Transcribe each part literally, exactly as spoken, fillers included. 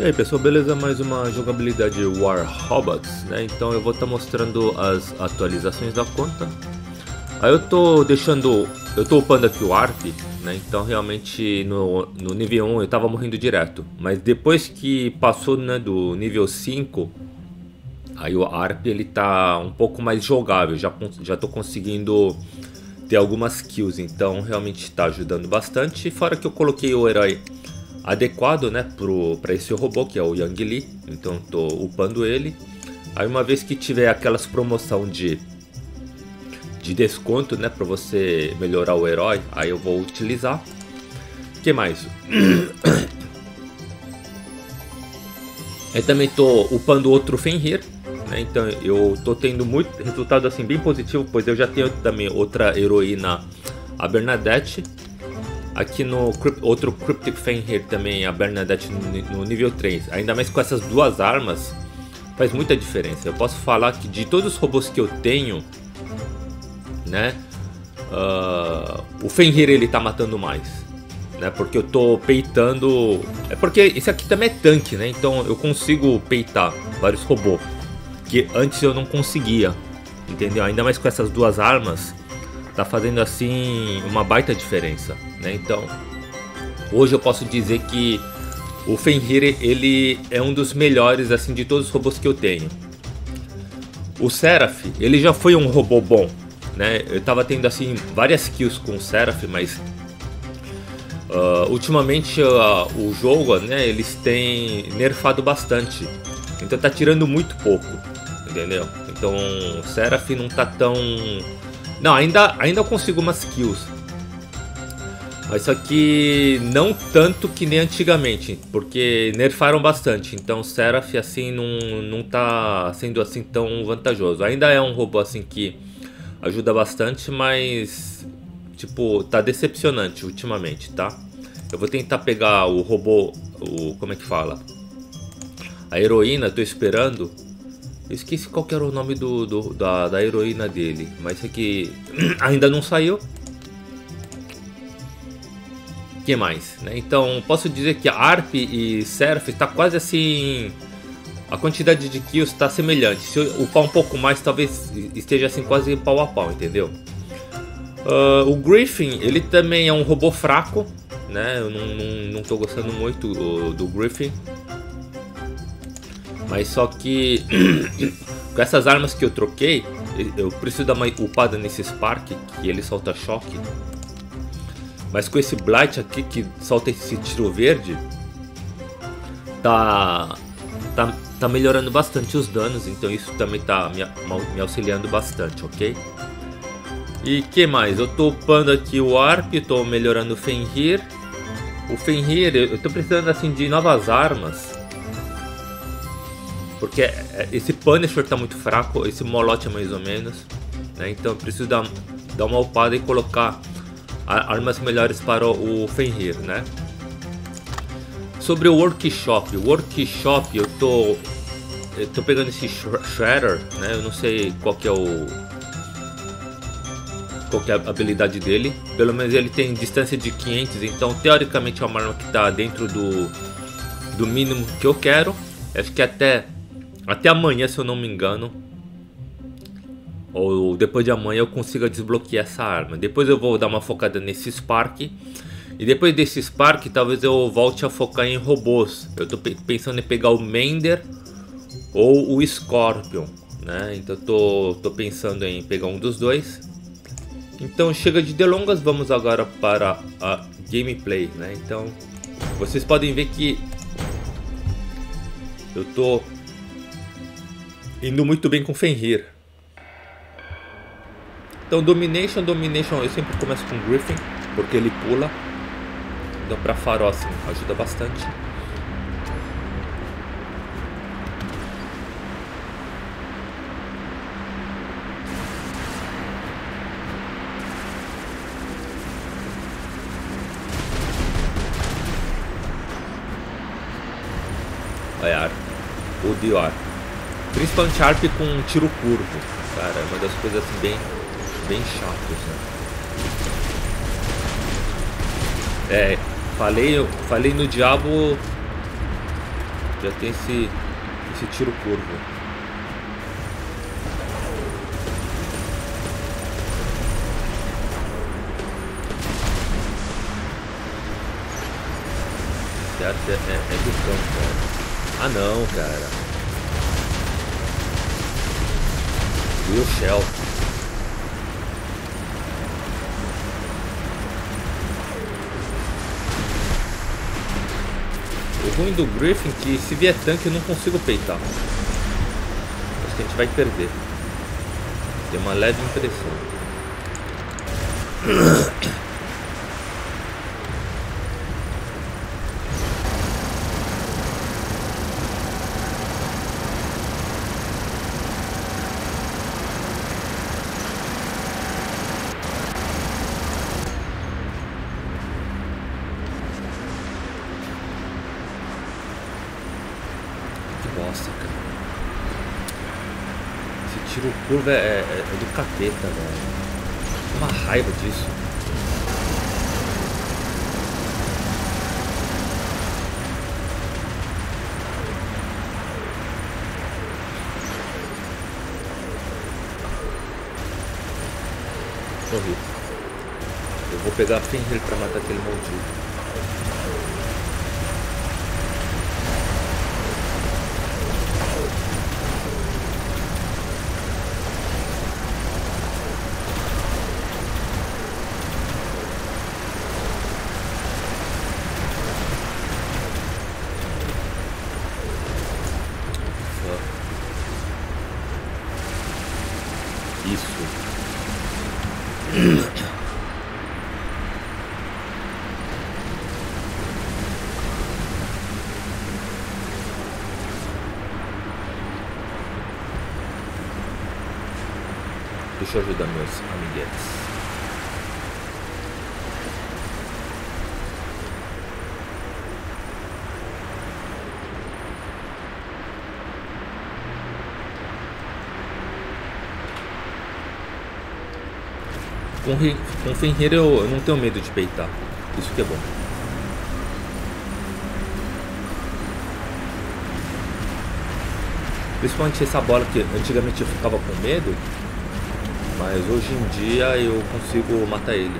E aí pessoal, beleza? Mais uma jogabilidade War Robots, né? Então eu vou estar tá mostrando as atualizações da conta. Aí eu tô deixando, eu tô upando aqui o Arp, né? Então realmente no, no nível um eu tava morrendo direto. Mas depois que passou, né, do nível cinco, aí o Arp ele tá um pouco mais jogável, já, já tô conseguindo ter algumas kills, então realmente tá ajudando bastante. Fora que eu coloquei o herói adequado, né, para esse robô, que é o Yang Li, então tô upando ele. Aí uma vez que tiver aquelas promoção de, de desconto, né, para você melhorar o herói, aí eu vou utilizar. Que mais? Eu também tô upando outro Fenrir, né, então eu tô tendo muito resultado assim bem positivo, pois eu já tenho também outra heroína, a Bernadette. Aqui no outro Cryptic Fenrir também, a Bernadette no, no nível três. Ainda mais com essas duas armas, faz muita diferença. Eu posso falar que de todos os robôs que eu tenho, né, uh, o Fenrir ele tá matando mais, né, porque eu tô peitando. É porque esse aqui também é tanque, né, então eu consigo peitar vários robôs que antes eu não conseguia, entendeu? Ainda mais com essas duas armas, tá fazendo assim uma baita diferença, né? Então hoje eu posso dizer que o Fenrir ele é um dos melhores assim de todos os robôs que eu tenho. O Seraph ele já foi um robô bom, né? Eu tava tendo assim várias kills com o Seraph, mas uh, ultimamente uh, o jogo, né, eles têm nerfado bastante, então tá tirando muito pouco, entendeu? Então o Seraph não tá tão... Não, ainda, ainda eu consigo umas kills, mas só que não tanto que nem antigamente, porque nerfaram bastante, então o Seraph assim não, não tá sendo assim tão vantajoso. Ainda é um robô assim que ajuda bastante, mas tipo, tá decepcionante ultimamente, tá? Eu vou tentar pegar o robô, o, como é que fala? A heroína, tô esperando. Eu esqueci qual que era o nome do, do, da, da heroína dele, mas isso aqui ainda não saiu. Que mais, né? Então posso dizer que a Arp e Seraph está quase assim, a quantidade de kills está semelhante. Se eu upar um pouco mais, talvez esteja assim quase pau a pau, entendeu? Uh, o Griffin ele também é um robô fraco, né? Eu não, não, não tô gostando muito do, do Griffin. Mas só que com essas armas que eu troquei, eu preciso dar uma upada nesse Spark, que ele solta choque. Mas com esse Blight aqui, que solta esse tiro verde, tá, tá, tá melhorando bastante os danos, então isso também tá me, me auxiliando bastante, ok? E que mais? Eu tô upando aqui o Arp, tô melhorando o Fenrir. O Fenrir, eu tô precisando assim de novas armas, porque esse Punisher tá muito fraco, esse Molote é mais ou menos, né? Então eu preciso dar, dar uma upada e colocar armas melhores para o Fenrir, né? Sobre o Workshop, o Workshop eu tô, eu tô pegando esse Shredder, né? Eu não sei qual que é o, qual que é a habilidade dele. Pelo menos ele tem distância de quinhentos, então teoricamente é uma arma que tá dentro do, do mínimo que eu quero. Acho que até... Até amanhã, se eu não me engano, ou depois de amanhã, eu consiga desbloquear essa arma. Depois eu vou dar uma focada nesse Spark, e depois desse Spark talvez eu volte a focar em robôs. Eu tô pensando em pegar o Mender ou o Scorpion, né? Então eu tô, tô pensando em pegar um dos dois. Então chega de delongas, vamos agora para a gameplay, né? Então vocês podem ver que eu tô indo muito bem com Fenrir. Então Domination, Domination eu sempre começo com Griffin, porque ele pula, então pra farol assim ajuda bastante. Olha a Arp, odeio a Arp. Principalmente Arp com um tiro curvo, cara, é uma das coisas assim bem, bem chatas, né? É, falei, falei no diabo, Já tem esse, esse tiro curvo. É, é, é bufão, cara. Ah não, cara. Will Shell. O ruim do Griffin é que se vier tanque eu não consigo peitar. Acho que a gente vai perder. Tem uma leve impressão. Curva é, é, é do capeta, velho. Uma raiva disso. Morri. Eu vou pegar a Fenrir pra matar aquele maldito. Deixa eu ajudar meus amiguetes. Com, ri, com Fenrir eu, eu não tenho medo de peitar. Isso que é bom. Principalmente essa bola que antigamente eu ficava com medo. Mas hoje em dia eu consigo matar ele.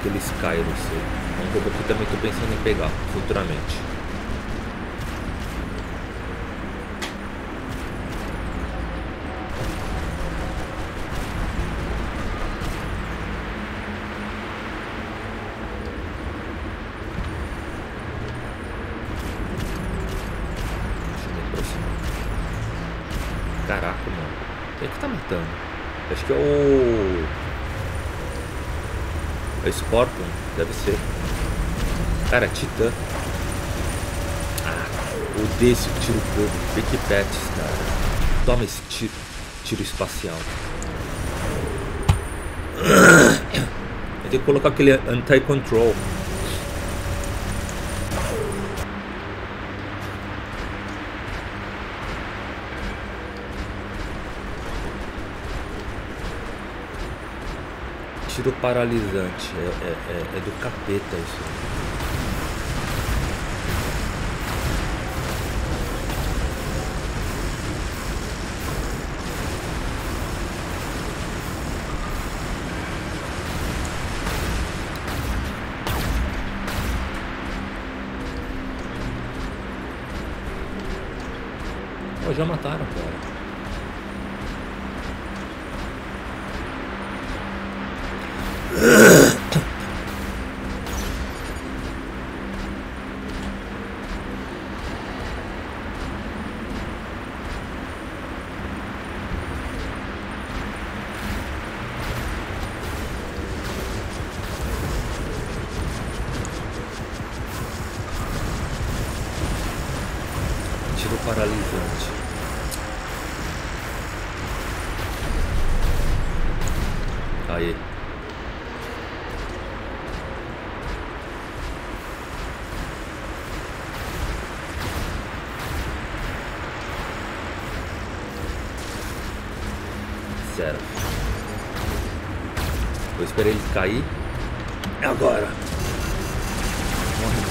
Aquele Skyro, sei. É um robô que também estou pensando em pegar futuramente. Acho que é o... É o Scorpion, deve ser. Cara, Titan. Ah, eu odeio esse tiro curvo. Pick Pets, cara. Toma esse tiro. Tiro espacial. Eu tenho que colocar aquele anti-control. Tiro paralisante, é, é, é do capeta isso. Oh, já mataram, cara. Seraph. Vou esperar ele cair. É agora. morre.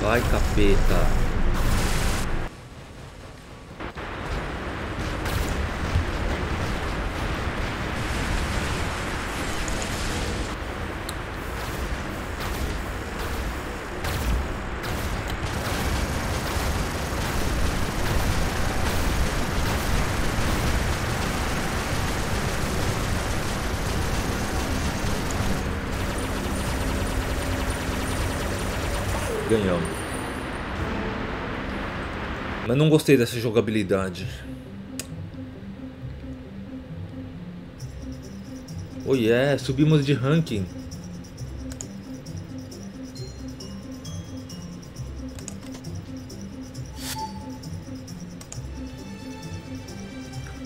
Vai, capeta. Ganhamos. Mas não gostei dessa jogabilidade. Oh yeah, subimos de ranking.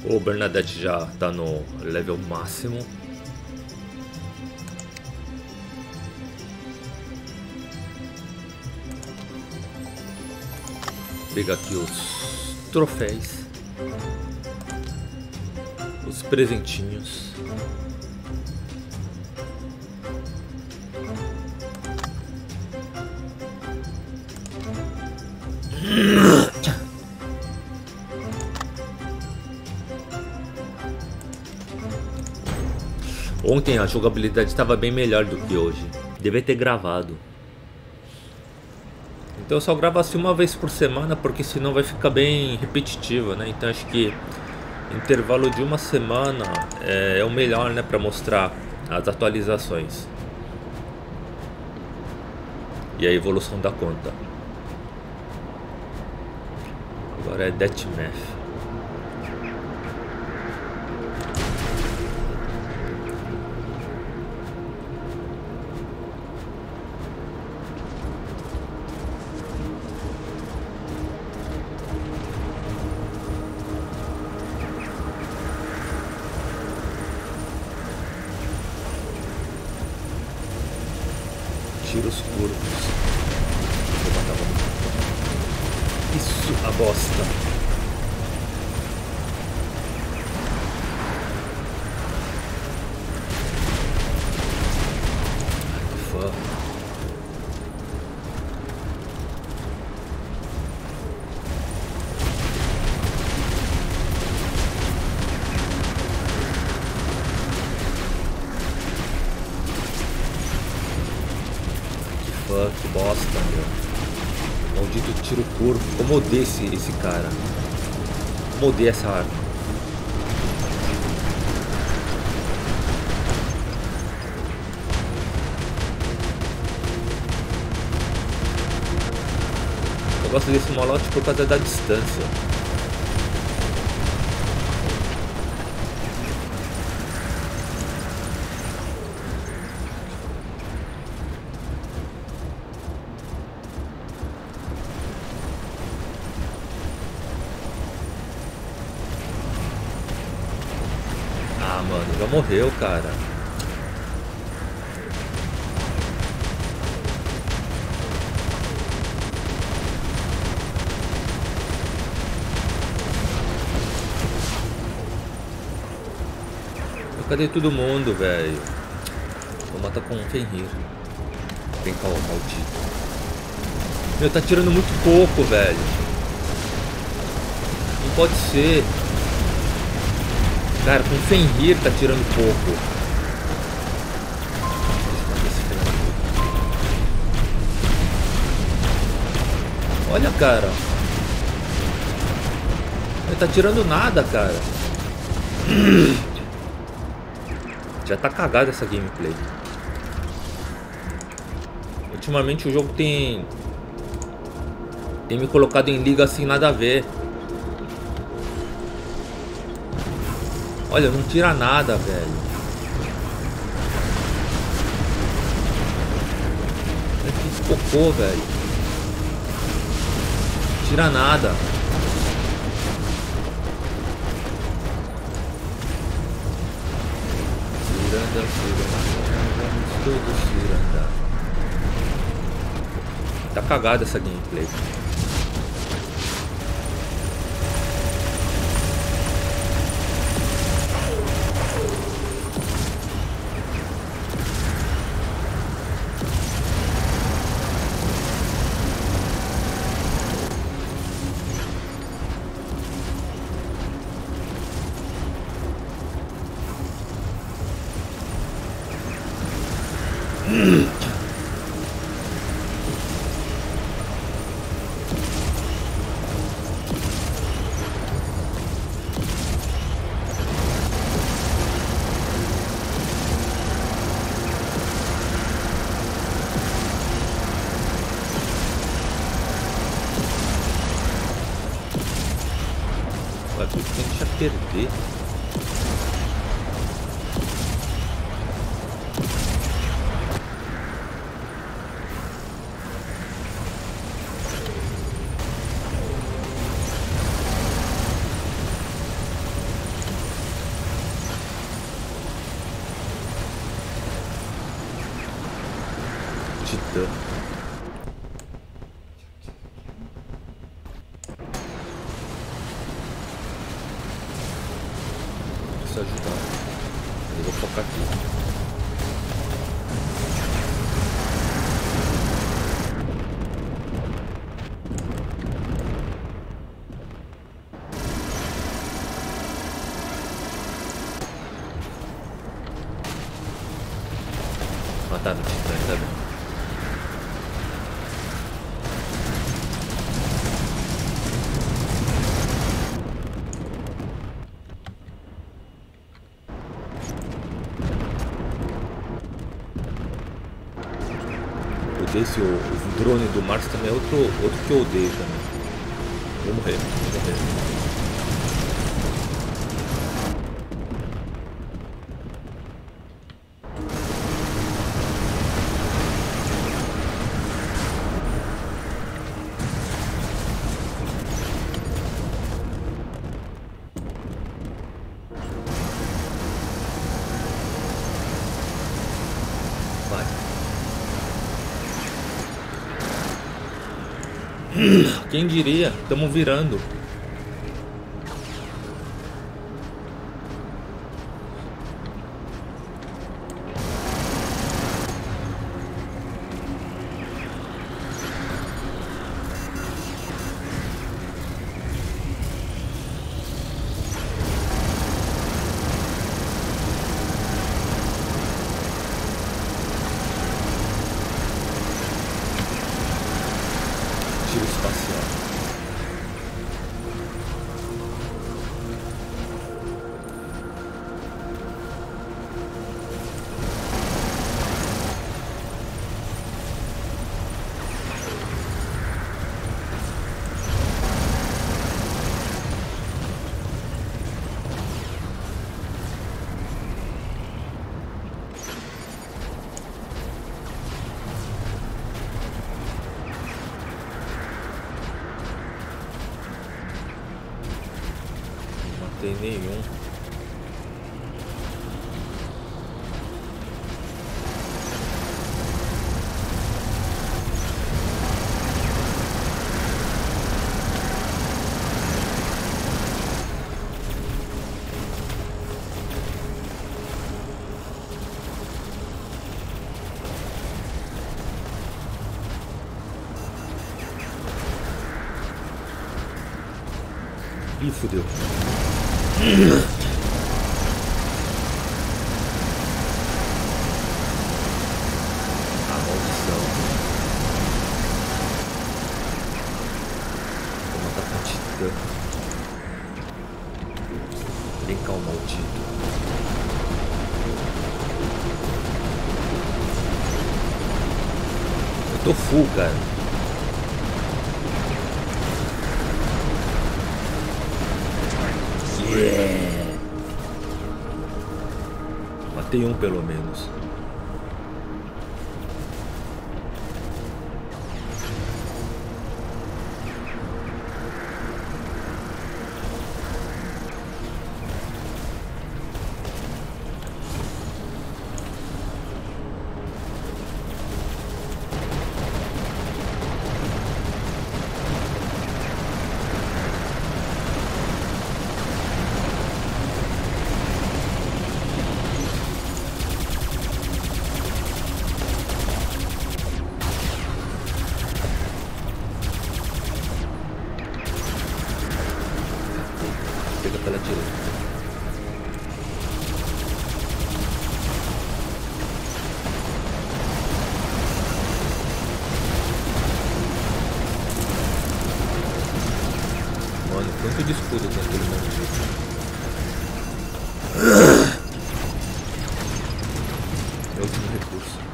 O Bernadette já tá no level máximo. Pegar aqui os troféus, os presentinhos. Ontem a jogabilidade estava bem melhor do que hoje. Devia ter gravado. Então eu só gravo assim uma vez por semana, porque senão vai ficar bem repetitiva, né? Então acho que intervalo de uma semana é o melhor, né? Para mostrar as atualizações e a evolução da conta. Agora é DeathMatch. Tiros curtos. Vou matar um. Isso, a bosta. Ai, que fã. Que bosta, meu. Maldito tiro curto. Como eu odeio esse, esse cara. Como eu odeio essa arma. Eu gosto desse Molote por causa da distância. Morreu, cara. Cadê todo mundo, velho? Vou matar com um Fenrir. Vem cá, maldito. Meu, tá tirando muito pouco, velho. Não pode ser. Cara, com Fenrir tá tirando pouco. Olha, cara. Não tá tirando nada, cara. Já tá cagada essa gameplay. Ultimamente o jogo tem... Tem me colocado em liga assim, nada a ver. Olha, não tira nada, velho. Que cocô, velho. Não tira nada. Ciranda, ciranda. Tudo ciranda. Tá cagada essa gameplay. Esse, o, o drone do Márcio também é outro, outro que eu odeio também. Vou morrer, vou morrer. Quem diria? Estamos virando. Ih, fudeu. A maldição. Vou matar com o Titã. Vem cá, o maldito. Eu tô full, cara. Tem um pelo menos. outros recursos.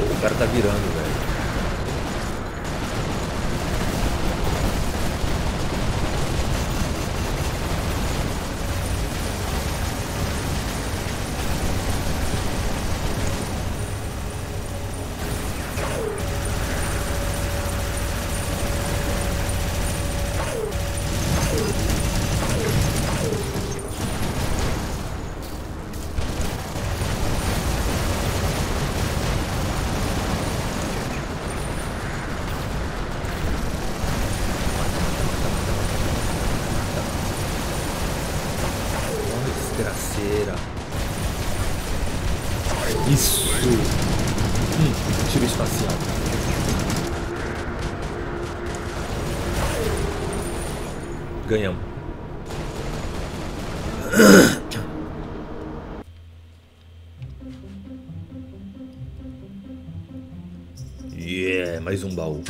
O cara tá virando, velho. Ganhamos. Yeah, mais um baú.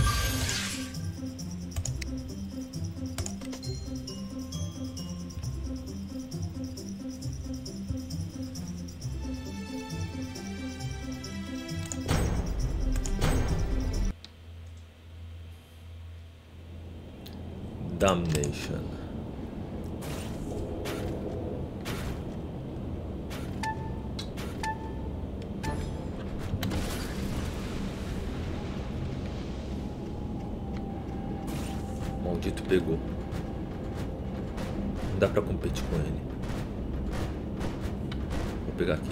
Domination. Maldito pegou. Não dá pra competir com ele. Vou pegar aqui.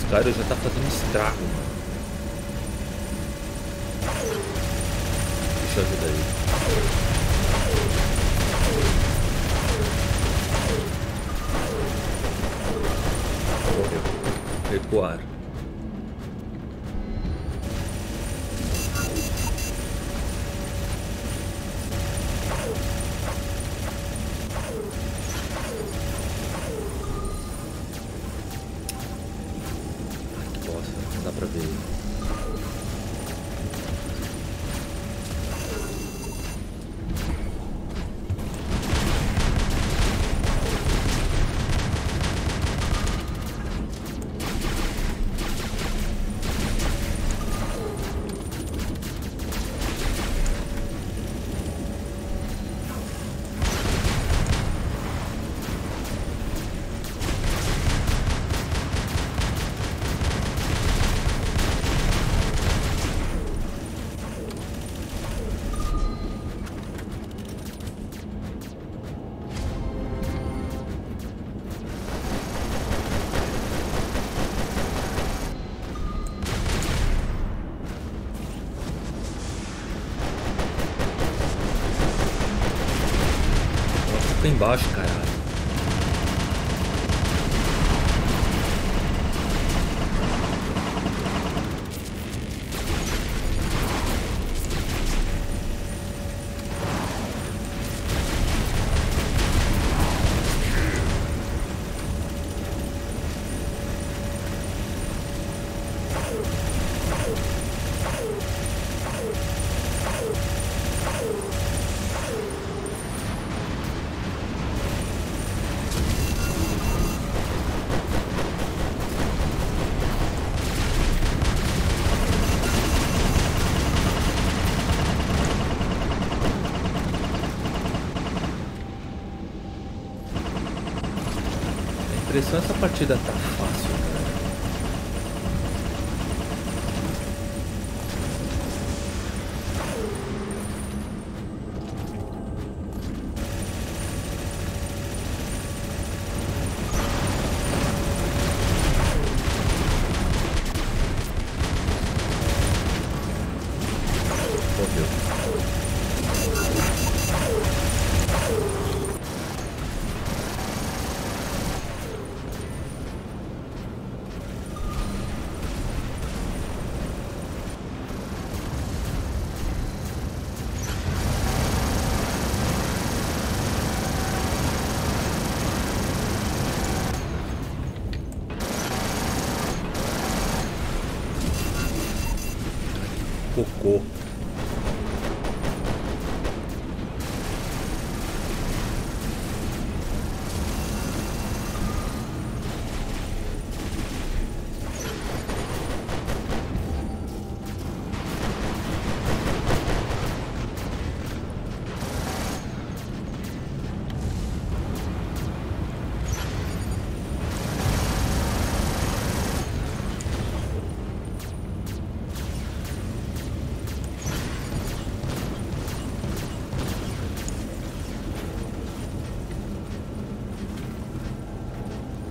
O cara já tá fazendo estrago, mano. Deixa eu ajudar ele. Morreu. Recuar. Embaixo, caralho. Só essa partida tá fácil, cara.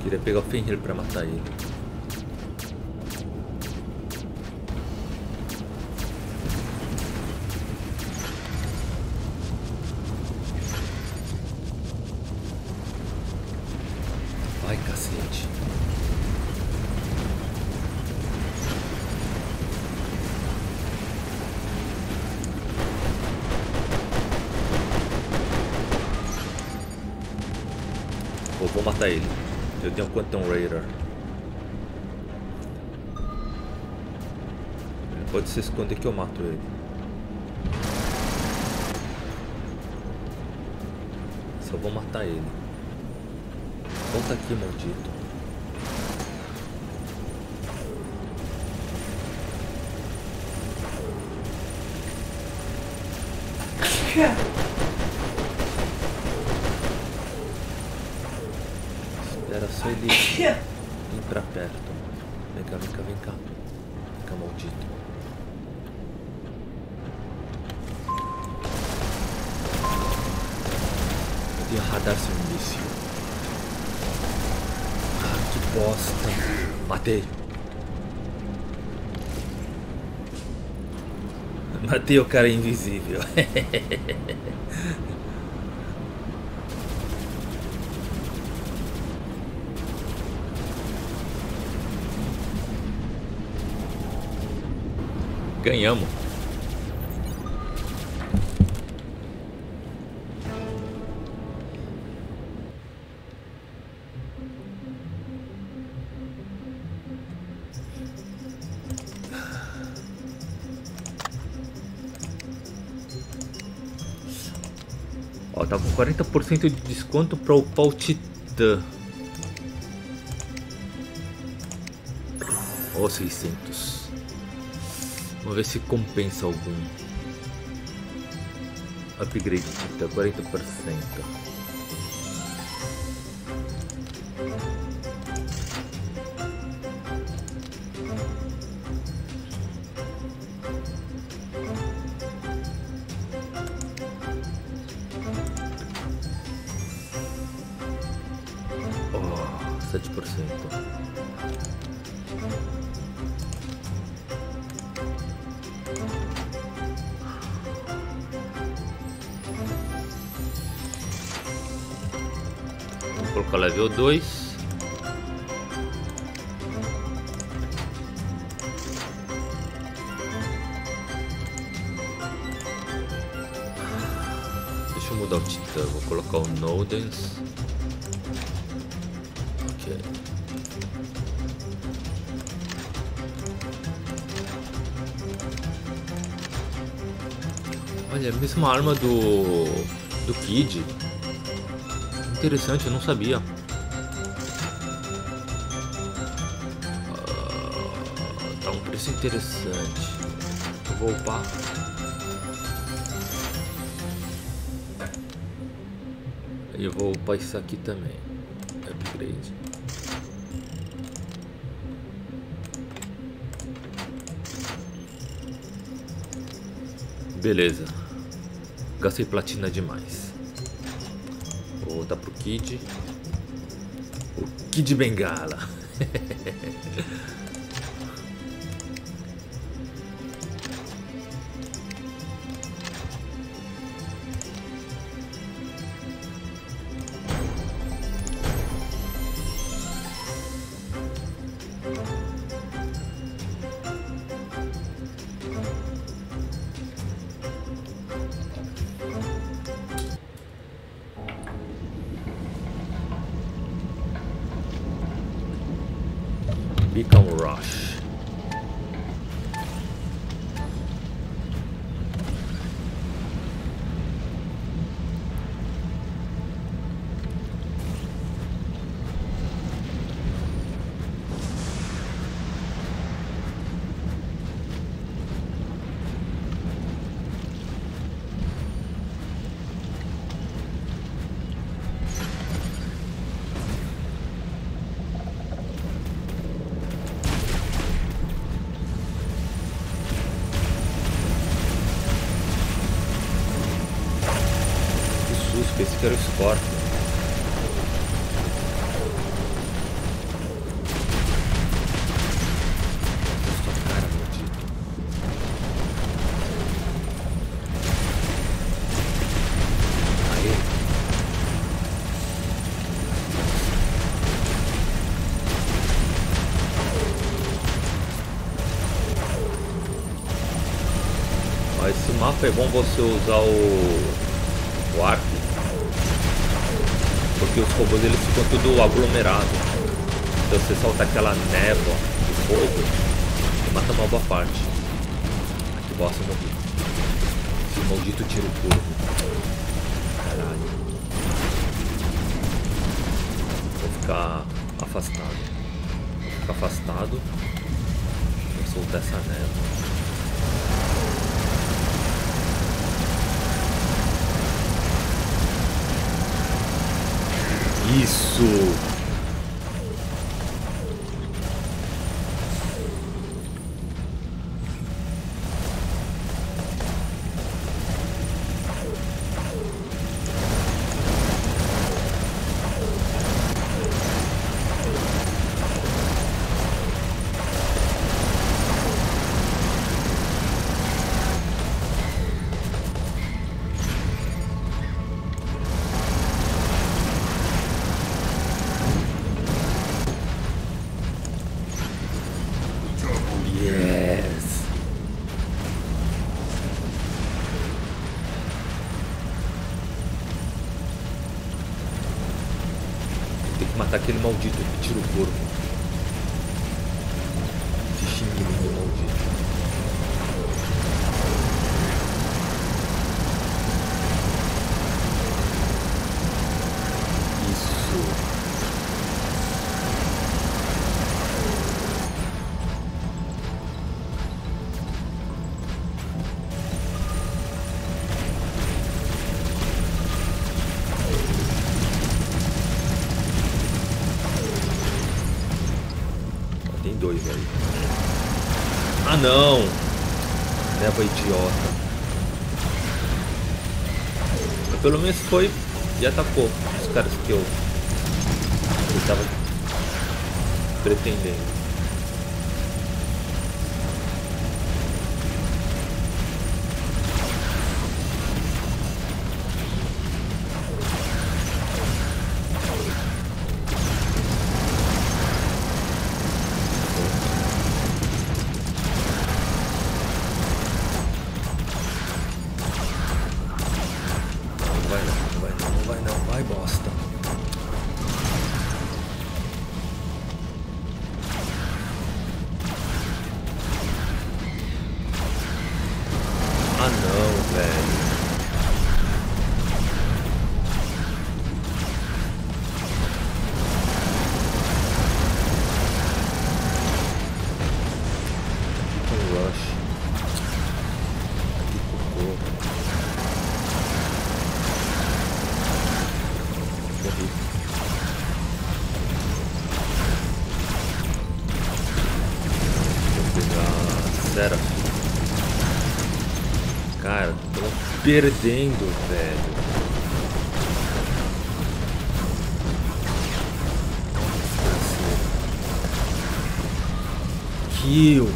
E ele pega o Fenrir pra matar ele. Ai, cacete. Pô, vou matar ele. Eu tenho um Quantum Raider. Ele pode se esconder que eu mato ele. Só vou matar ele. Volta aqui, maldito. Espera só ele ir pra perto. Vem cá, vem cá, vem cá. Vem cá, maldito. Eu tenho radar, seu imbecil. Que bosta. Matei. Matei o cara invisível. Ganhamos. Tá com quarenta por cento de desconto para upar o Titan. Ou seiscentos. Vamos ver se compensa algum. Upgrade Titan, quarenta por cento. Level dois. Deixa eu mudar o Titã, vou colocar o Nodens. Ok. Olha, a mesma arma do do Kid. Interessante, eu não sabia. Ah, tá um preço interessante. Eu vou upar. Eu vou upar isso aqui também. Upgrade. Beleza. Gastei platina demais. Vou voltar pro Kid. O Kid Bengala. Esse que era o Scorpion. é bom você usar o, o Arp, porque os robôs eles ficam tudo aglomerados. Então você solta aquela névoa de fogo e mata uma boa parte. Aqui bosta, eu morri. Esse maldito tiro curvo. Caralho. Vou ficar afastado. Vou ficar afastado. Vou soltar essa névoa. Isso! Matar aquele maldito que tira o corpo. Que xinguinho maldito. Não! Neva idiota. Mas pelo menos foi e atacou os caras que eu estava pretendendo. Seraph. Cara, tô perdendo, velho. Kill.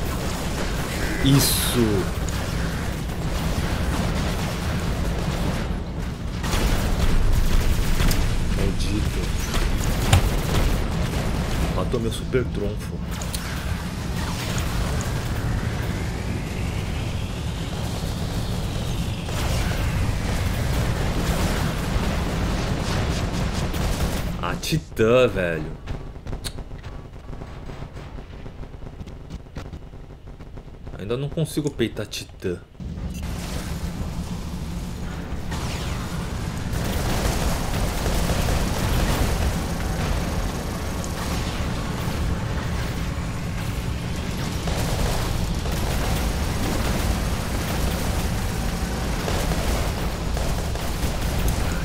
Isso. Maldito. Matou meu super trunfo. Titã, velho. Ainda não consigo peitar Titã.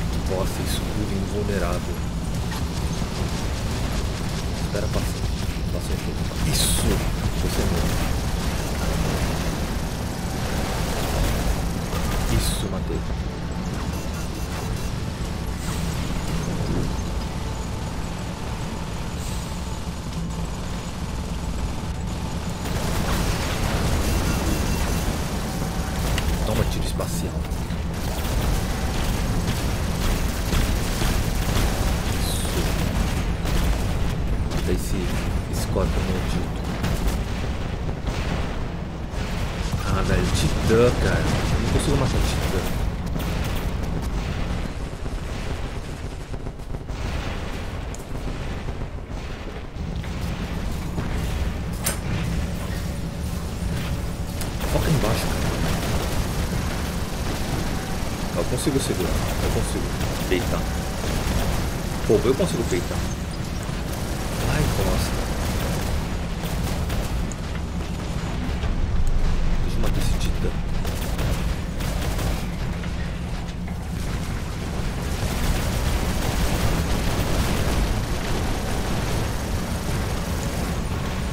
Que bosta, escuro e invulnerável. Espera, passa. Passa aqui. Isso! Você morre. Isso, matei. Toma tiro espacial. Esse Scorpion maldito. Ah, velho, Titã, cara. Não consigo uma santidade. Eu consigo segurar, eu consigo peitar. Pô, eu consigo peitar. Ai, nossa. Deixa eu matar esse Titan.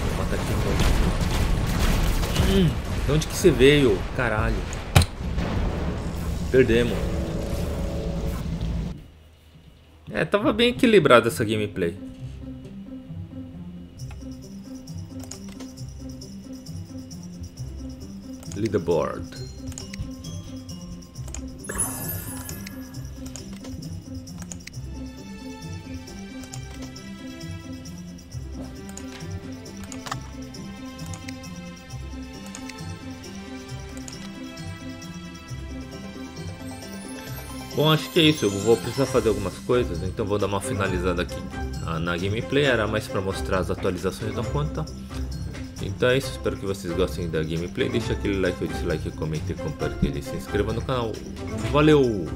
Vou matar aqui de novo. Hum, de onde que você veio? Caralho. Perdemos. É, tava bem equilibrada essa gameplay. Leaderboard. Bom, acho que é isso, eu vou precisar fazer algumas coisas, então vou dar uma finalizada aqui na gameplay, era mais para mostrar as atualizações da conta. Então é isso, espero que vocês gostem da gameplay, deixa aquele like ou dislike, comente, compartilhe e se inscreva no canal. Valeu!